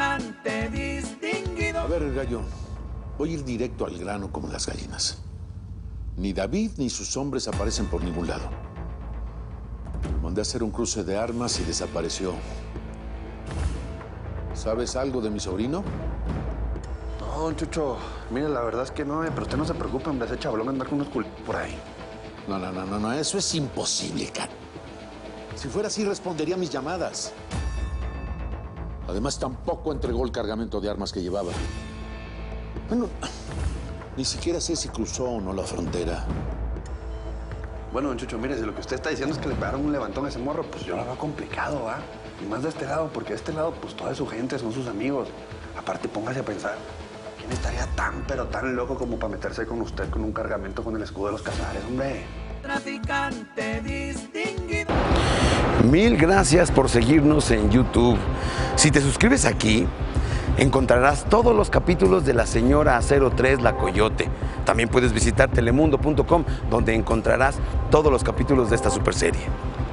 cantante distinguido. A ver, gallo, voy a ir directo al grano como las gallinas. Ni David ni sus hombres aparecen por ningún lado. Mandé a hacer un cruce de armas y desapareció. ¿Sabes algo de mi sobrino? No, don Chucho. Mire, la verdad es que no, pero usted no se preocupe, hombre. Ese chablón anda con unos culos por ahí. No. Eso es imposible, cara. Si fuera así, respondería a mis llamadas. Además, tampoco entregó el cargamento de armas que llevaba. Bueno, ni siquiera sé si cruzó o no la frontera. Bueno, don Chucho, mire, si lo que usted está diciendo es que le pegaron un levantón a ese morro, pues yo lo veo complicado, ¿va? Y más de este lado, porque de este lado, pues toda su gente son sus amigos. Aparte, póngase a pensar, ¿quién estaría tan, pero tan loco como para meterse con usted con un cargamento con el escudo de los Casares, hombre? Traficante distinguido. 1000 gracias por seguirnos en YouTube. Si te suscribes aquí, encontrarás todos los capítulos de La Señora 03, La Coyote. También puedes visitar telemundo.com, donde encontrarás todos los capítulos de esta super serie.